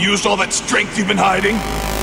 You used all that strength you've been hiding?